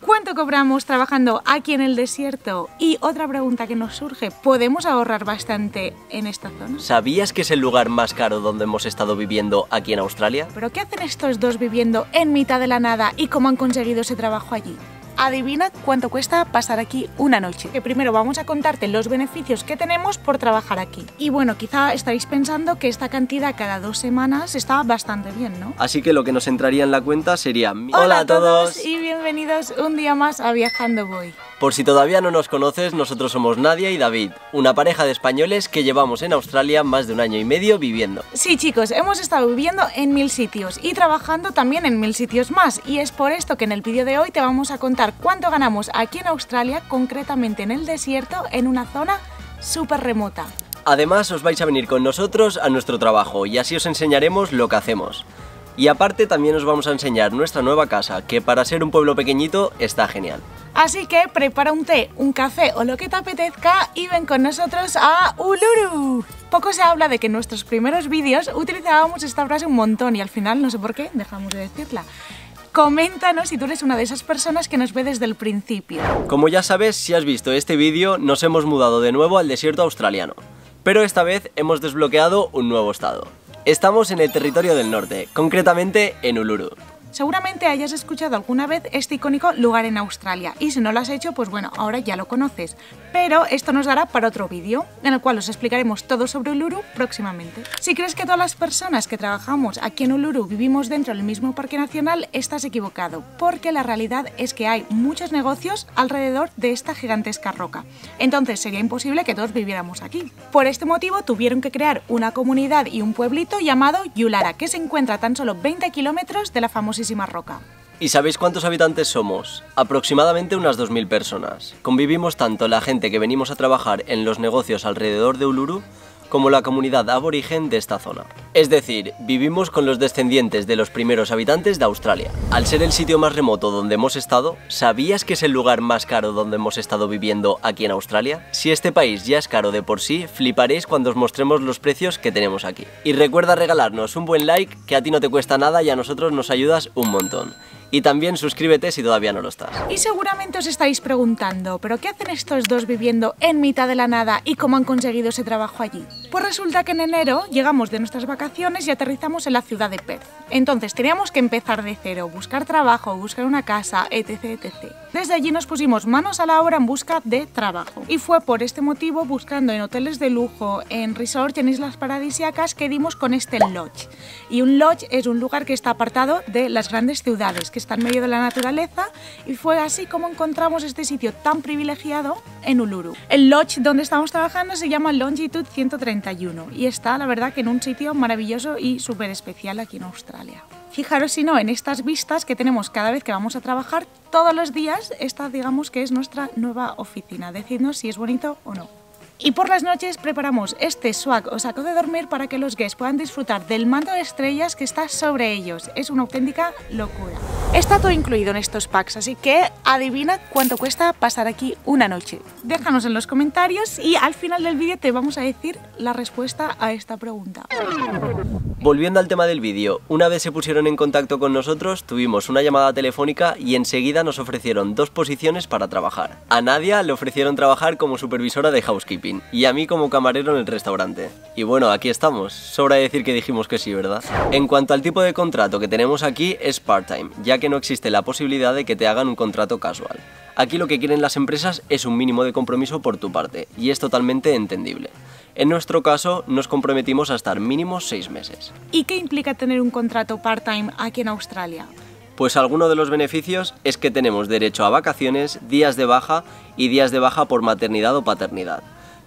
¿Cuánto cobramos trabajando aquí en el desierto? Y otra pregunta que nos surge, ¿podemos ahorrar bastante en esta zona? ¿Sabías que es el lugar más caro donde hemos estado viviendo aquí en Australia? ¿Pero qué hacen estos dos viviendo en mitad de la nada y cómo han conseguido ese trabajo allí? Adivina cuánto cuesta pasar aquí una noche. Que primero vamos a contarte los beneficios que tenemos por trabajar aquí. Y bueno, quizá estaréis pensando que esta cantidad cada 2 semanas está bastante bien, ¿no? Así que lo que nos entraría en la cuenta sería... ¡Hola a todos! Y bienvenidos un día más a Viajando Voy. Por si todavía no nos conoces, nosotros somos Nadia y David, una pareja de españoles que llevamos en Australia más de 1 año y medio viviendo. Sí chicos, hemos estado viviendo en 1000 sitios y trabajando también en 1000 sitios más, y es por esto que en el vídeo de hoy te vamos a contar cuánto ganamos aquí en Australia, concretamente en el desierto, en una zona súper remota. Además os vais a venir con nosotros a nuestro trabajo y así os enseñaremos lo que hacemos. Y aparte también os vamos a enseñar nuestra nueva casa, que para ser un pueblo pequeñito está genial. Así que prepara un té, un café o lo que te apetezca y ven con nosotros a Uluru. Poco se habla de que en nuestros primeros vídeos utilizábamos esta frase un montón y al final, no sé por qué, dejamos de decirla. Coméntanos si tú eres una de esas personas que nos ve desde el principio. Como ya sabes, si has visto este vídeo, nos hemos mudado de nuevo al desierto australiano. Pero esta vez hemos desbloqueado un nuevo estado. Estamos en el territorio del norte, concretamente en Uluru. Seguramente hayas escuchado alguna vez este icónico lugar en Australia y si no lo has hecho, pues bueno, ahora ya lo conoces. Pero esto nos dará para otro vídeo en el cual os explicaremos todo sobre Uluru próximamente. Si crees que todas las personas que trabajamos aquí en Uluru vivimos dentro del mismo parque nacional, estás equivocado, porque la realidad es que hay muchos negocios alrededor de esta gigantesca roca. Entonces sería imposible que todos viviéramos aquí. Por este motivo tuvieron que crear una comunidad y un pueblito llamado Yulara, que se encuentra a tan solo 20 kilómetros de la famosísima roca. ¿Y sabéis cuántos habitantes somos? Aproximadamente unas 2000 personas. Convivimos tanto la gente que venimos a trabajar en los negocios alrededor de Uluru como la comunidad aborigen de esta zona. Es decir, vivimos con los descendientes de los primeros habitantes de Australia. Al ser el sitio más remoto donde hemos estado, ¿sabías que es el lugar más caro donde hemos estado viviendo aquí en Australia? Si este país ya es caro de por sí, fliparéis cuando os mostremos los precios que tenemos aquí. Y recuerda regalarnos un buen like, que a ti no te cuesta nada y a nosotros nos ayudas un montón. Y también suscríbete si todavía no lo estás. Y seguramente os estáis preguntando, ¿pero qué hacen estos dos viviendo en mitad de la nada y cómo han conseguido ese trabajo allí? Pues resulta que en enero llegamos de nuestras vacaciones y aterrizamos en la ciudad de Perth. Entonces teníamos que empezar de cero, buscar trabajo, buscar una casa, etc, etc. Desde allí nos pusimos manos a la obra en busca de trabajo. Y fue por este motivo, buscando en hoteles de lujo, en resorts, en islas paradisíacas, que dimos con este lodge. Y un lodge es un lugar que está apartado de las grandes ciudades, que está en medio de la naturaleza, y fue así como encontramos este sitio tan privilegiado en Uluru. El lodge donde estamos trabajando se llama Longitude 131 y está, la verdad, que en un sitio maravilloso y súper especial aquí en Australia. Fijaros si no en estas vistas que tenemos cada vez que vamos a trabajar todos los días. Esta, digamos, que es nuestra nueva oficina. Decidnos si es bonito o no. Y por las noches preparamos este swag o saco de dormir para que los guests puedan disfrutar del manto de estrellas que está sobre ellos. Es una auténtica locura. Está todo incluido en estos packs, así que adivina cuánto cuesta pasar aquí una noche. Déjanos en los comentarios y al final del vídeo te vamos a decir la respuesta a esta pregunta. Volviendo al tema del vídeo, una vez se pusieron en contacto con nosotros, tuvimos una llamada telefónica y enseguida nos ofrecieron 2 posiciones para trabajar. A Nadia le ofrecieron trabajar como supervisora de housekeeping y a mí como camarero en el restaurante. Y bueno, aquí estamos. Sobra decir que dijimos que sí, ¿verdad? En cuanto al tipo de contrato que tenemos aquí, es part-time, ya que no existe la posibilidad de que te hagan un contrato casual. Aquí lo que quieren las empresas es un mínimo de compromiso por tu parte, y es totalmente entendible. En nuestro caso, nos comprometimos a estar mínimo 6 meses. ¿Y qué implica tener un contrato part-time aquí en Australia? Pues alguno de los beneficios es que tenemos derecho a vacaciones, días de baja y días de baja por maternidad o paternidad.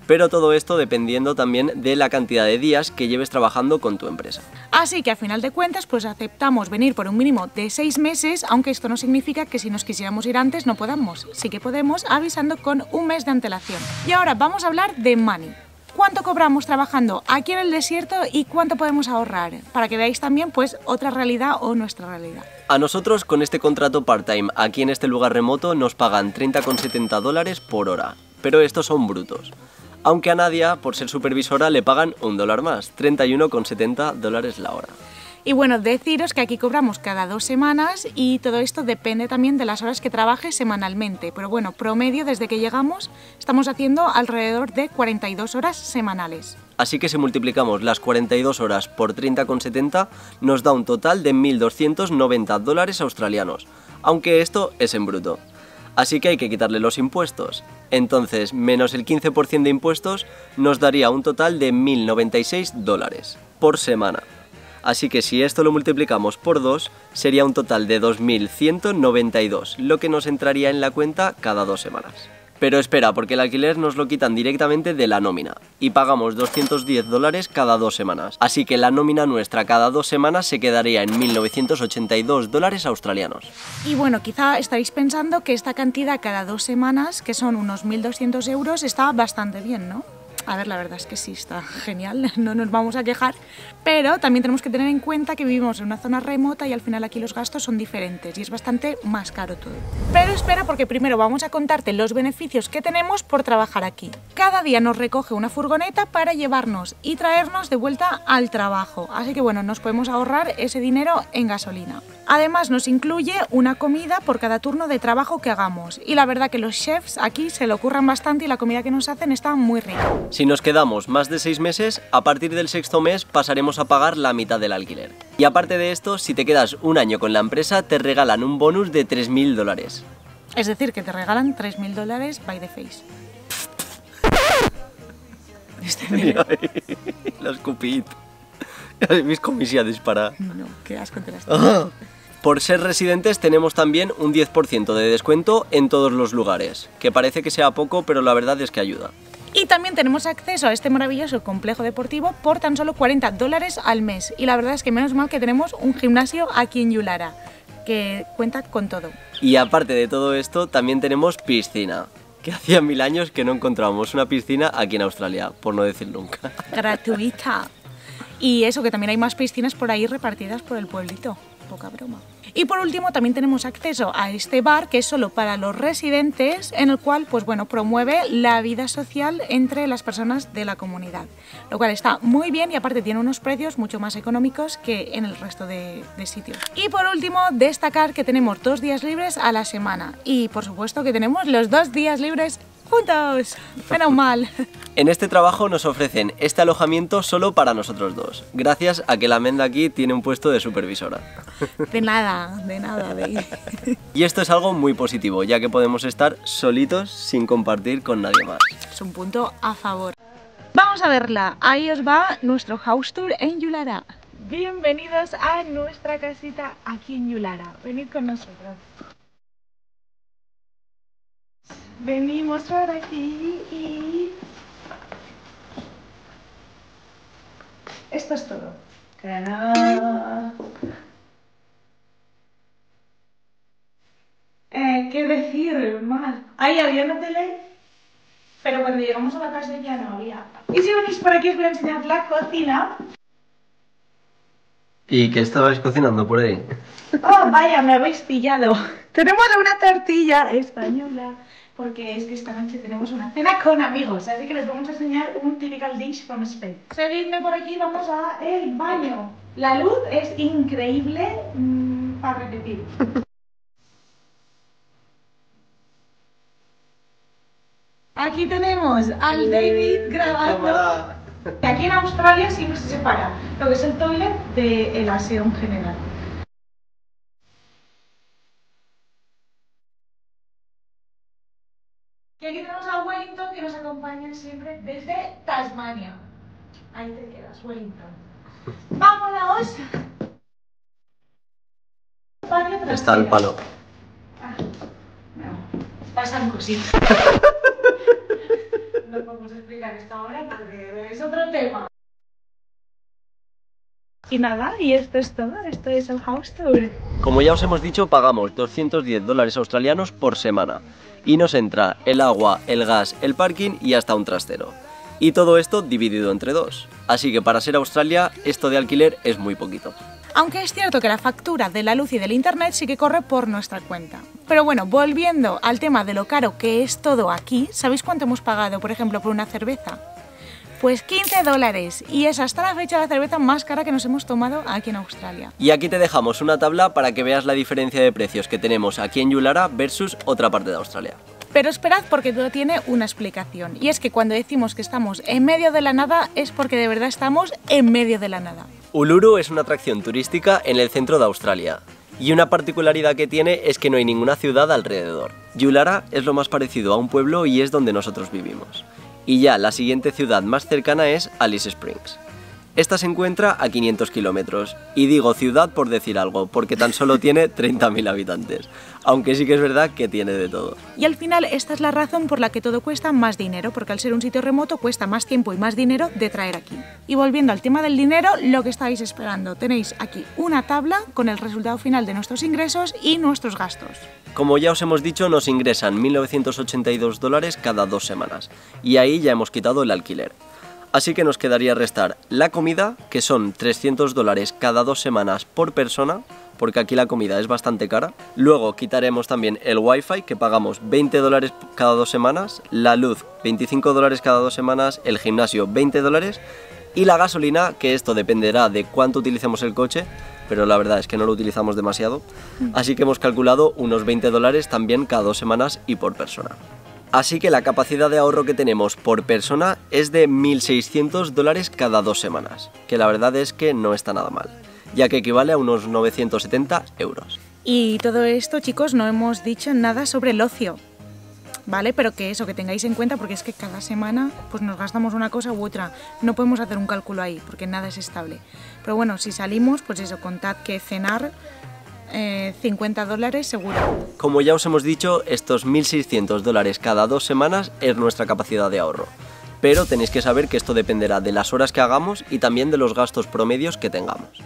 Pero todo esto dependiendo también de la cantidad de días que lleves trabajando con tu empresa. Así que al final de cuentas, pues aceptamos venir por un mínimo de 6 meses, aunque esto no significa que si nos quisiéramos ir antes no podamos. Sí que podemos, avisando con 1 mes de antelación. Y ahora vamos a hablar de money. ¿Cuánto cobramos trabajando aquí en el desierto y cuánto podemos ahorrar? Para que veáis también, pues, otra realidad o nuestra realidad. A nosotros, con este contrato part-time aquí en este lugar remoto, nos pagan $30,70 por hora. Pero estos son brutos. Aunque a Nadia, por ser supervisora, le pagan $1 más, $31,70 la hora. Y bueno, deciros que aquí cobramos cada 2 semanas y todo esto depende también de las horas que trabaje semanalmente. Pero bueno, promedio desde que llegamos estamos haciendo alrededor de 42 horas semanales. Así que si multiplicamos las 42 horas por 30,70 nos da un total de 1.290 dólares australianos, aunque esto es en bruto. Así que hay que quitarle los impuestos. Entonces, menos el 15% de impuestos nos daría un total de 1.096 dólares por semana. Así que si esto lo multiplicamos por 2, sería un total de 2.192, lo que nos entraría en la cuenta cada 2 semanas. Pero espera, porque el alquiler nos lo quitan directamente de la nómina y pagamos 210 dólares cada 2 semanas. Así que la nómina nuestra cada 2 semanas se quedaría en 1.982 dólares australianos. Y bueno, quizá estaréis pensando que esta cantidad cada 2 semanas, que son unos 1.200 euros, está bastante bien, ¿no? A ver, la verdad es que sí, está genial, no nos vamos a quejar, pero también tenemos que tener en cuenta que vivimos en una zona remota y al final aquí los gastos son diferentes y es bastante más caro todo. Pero espera, porque primero vamos a contarte los beneficios que tenemos por trabajar aquí. Cada día nos recoge una furgoneta para llevarnos y traernos de vuelta al trabajo, así que bueno, nos podemos ahorrar ese dinero en gasolina. Además nos incluye una comida por cada turno de trabajo que hagamos y la verdad que los chefs aquí se lo curran bastante y la comida que nos hacen está muy rica. Si nos quedamos más de 6 meses, a partir del 6.º mes pasaremos a pagar la mitad del alquiler. Y aparte de esto, si te quedas un año con la empresa, te regalan un bonus de 3.000 dólares. Es decir, que te regalan 3.000 dólares by the face. Los cupid. Mis comisiones para... No, qué asco te las tengo. Por ser residentes tenemos también un 10% de descuento en todos los lugares, que parece que sea poco, pero la verdad es que ayuda. Y también tenemos acceso a este maravilloso complejo deportivo por tan solo 40 dólares al mes. Y la verdad es que menos mal que tenemos un gimnasio aquí en Yulara, que cuenta con todo. Y aparte de todo esto, también tenemos piscina, que hacía 1000 años que no encontrábamos una piscina aquí en Australia, por no decir nunca. Gratuita. Y eso, que también hay más piscinas por ahí repartidas por el pueblito. Poca broma. Y por último también tenemos acceso a este bar que es solo para los residentes, en el cual pues bueno, promueve la vida social entre las personas de la comunidad, lo cual está muy bien y aparte tiene unos precios mucho más económicos que en el resto de sitios. Y por último destacar que tenemos 2 días libres a la semana y por supuesto que tenemos los 2 días libres juntos, menos mal. En este trabajo nos ofrecen este alojamiento solo para nosotros dos, gracias a que la Menda aquí tiene un puesto de supervisora. De nada, baby. Y esto es algo muy positivo, ya que podemos estar solitos sin compartir con nadie más. Es un punto a favor. Vamos a verla, ahí os va nuestro house tour en Yulara. Bienvenidos a nuestra casita aquí en Yulara, venid con nosotros. Venimos por aquí y... Esto es todo. ¡Tarán! ¿Qué decir más? Ahí había una tele, pero cuando llegamos a la casa ya no había. Y si venís por aquí os voy a enseñar la cocina. ¿Y qué estabais cocinando por ahí? Oh, vaya, me habéis pillado. Tenemos una tortilla española. Porque es que esta noche tenemos una cena con amigos, así que les vamos a enseñar un typical dish from Spain. Seguidme por aquí, vamos a el baño. La luz es increíble para repetir. Aquí tenemos al David grabando. Aquí en Australia siempre se separa lo que es el toilet del aseo en general. Y aquí tenemos a Wellington, que nos acompaña siempre desde Tasmania. Ahí te quedas, Wellington. ¡Vámonos! Está el palo. Ah, no. Pasan cositas. No podemos explicar esto ahora porque es otro tema. Y nada, y esto es todo, esto es el house tour. Como ya os hemos dicho, pagamos 210 dólares australianos por semana. Y nos entra el agua, el gas, el parking y hasta un trastero. Y todo esto dividido entre 2. Así que para ser Australia, esto de alquiler es muy poquito. Aunque es cierto que la factura de la luz y del internet sí que corre por nuestra cuenta. Pero bueno, volviendo al tema de lo caro que es todo aquí, ¿sabéis cuánto hemos pagado, por ejemplo, por una cerveza? pues $15 y es hasta la fecha la cerveza más cara que nos hemos tomado aquí en Australia. Y aquí te dejamos una tabla para que veas la diferencia de precios que tenemos aquí en Yulara versus otra parte de Australia. Pero esperad, porque todo tiene una explicación, y es que cuando decimos que estamos en medio de la nada es porque de verdad estamos en medio de la nada. Uluru es una atracción turística en el centro de Australia, y una particularidad que tiene es que no hay ninguna ciudad alrededor. Yulara es lo más parecido a un pueblo y es donde nosotros vivimos. Y ya la siguiente ciudad más cercana es Alice Springs. Esta se encuentra a 500 kilómetros, y digo ciudad por decir algo, porque tan solo tiene 30.000 habitantes, aunque sí que es verdad que tiene de todo. Y al final esta es la razón por la que todo cuesta más dinero, porque al ser un sitio remoto cuesta más tiempo y más dinero de traer aquí. Y volviendo al tema del dinero, lo que estáis esperando, tenéis aquí una tabla con el resultado final de nuestros ingresos y nuestros gastos. Como ya os hemos dicho, nos ingresan $1.982 cada 2 semanas, y ahí ya hemos quitado el alquiler. Así que nos quedaría restar la comida, que son $300 cada 2 semanas por persona, porque aquí la comida es bastante cara. Luego quitaremos también el wifi, que pagamos $20 cada 2 semanas, la luz $25 cada 2 semanas, el gimnasio $20 y la gasolina, que esto dependerá de cuánto utilicemos el coche, pero la verdad es que no lo utilizamos demasiado. Así que hemos calculado unos $20 también cada 2 semanas y por persona. Así que la capacidad de ahorro que tenemos por persona es de $1.600 cada 2 semanas, que la verdad es que no está nada mal, ya que equivale a unos 970 euros. Y todo esto, chicos, no hemos dicho nada sobre el ocio, ¿vale? Pero que eso, que tengáis en cuenta, porque es que cada semana pues nos gastamos una cosa u otra. No podemos hacer un cálculo ahí, porque nada es estable. Pero bueno, si salimos, pues eso, contad que cenar... $50 seguro. Como ya os hemos dicho, estos $1.600 cada 2 semanas es nuestra capacidad de ahorro. Pero tenéis que saber que esto dependerá de las horas que hagamos y también de los gastos promedios que tengamos.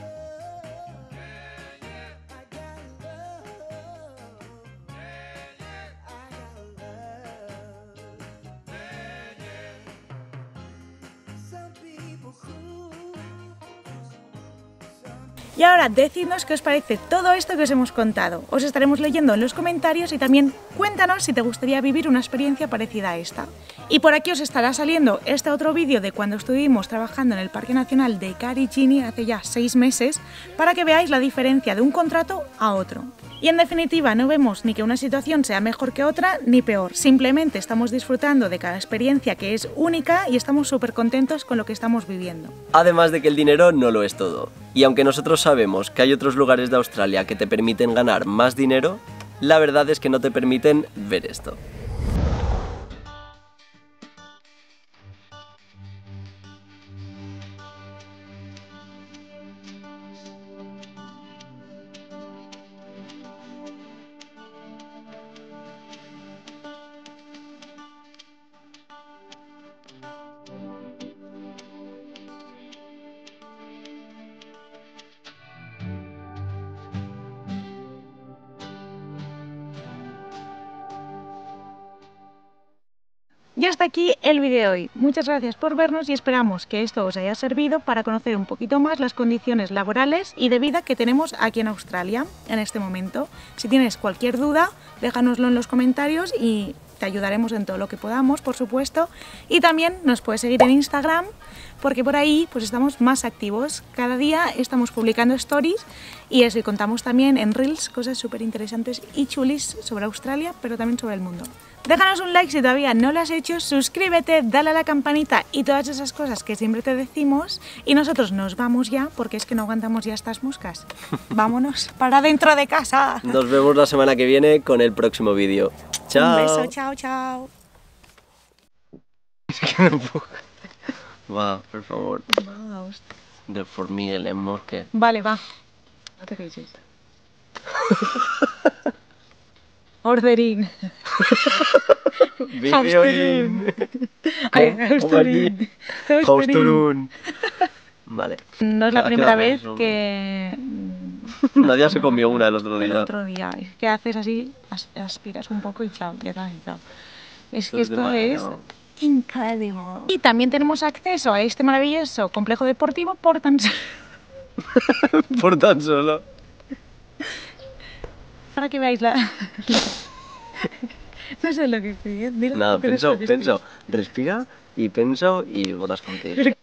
Y ahora decidnos qué os parece todo esto que os hemos contado. Os estaremos leyendo en los comentarios y también cuéntanos si te gustaría vivir una experiencia parecida a esta. Y por aquí os estará saliendo este otro vídeo de cuando estuvimos trabajando en el Parque Nacional de Karigini hace ya 6 meses, para que veáis la diferencia de un contrato a otro. Y en definitiva, no vemos ni que una situación sea mejor que otra ni peor, simplemente estamos disfrutando de cada experiencia, que es única, y estamos súper contentos con lo que estamos viviendo. Además de que el dinero no lo es todo, y aunque nosotros sabemos que hay otros lugares de Australia que te permiten ganar más dinero, la verdad es que no te permiten ver esto. Y hasta aquí el vídeo de hoy. Muchas gracias por vernos y esperamos que esto os haya servido para conocer un poquito más las condiciones laborales y de vida que tenemos aquí en Australia en este momento. Si tienes cualquier duda, déjanoslo en los comentarios y te ayudaremos en todo lo que podamos, por supuesto. Y también nos puedes seguir en Instagram, porque por ahí pues estamos más activos. Cada día estamos publicando stories y eso, y contamos también en Reels cosas súper interesantes y chulis sobre Australia, pero también sobre el mundo. Déjanos un like si todavía no lo has hecho, suscríbete, dale a la campanita y todas esas cosas que siempre te decimos. Y nosotros nos vamos ya, porque es que no aguantamos ya estas moscas. Vámonos para dentro de casa. Nos vemos la semana que viene con el próximo vídeo. Chao. Un beso, chao, chao. Es que no puedo. Va, por favor. Va, hostia. De por mí el enmosque. Vale, va. No te quejes. Ordering. Hausturin. Hausturin. Hausturin. Vale. No es la primera vez que... Nadia se comió una el otro día. El otro día. Es que haces así, aspiras un poco y chao, ya está. Es que esto es... increíble. Y también tenemos acceso a este maravilloso complejo deportivo por tan solo... por tan solo. Para que veáis la... no sé lo que estoy diciendo. Nada, pienso, respira y penso i votes contigo.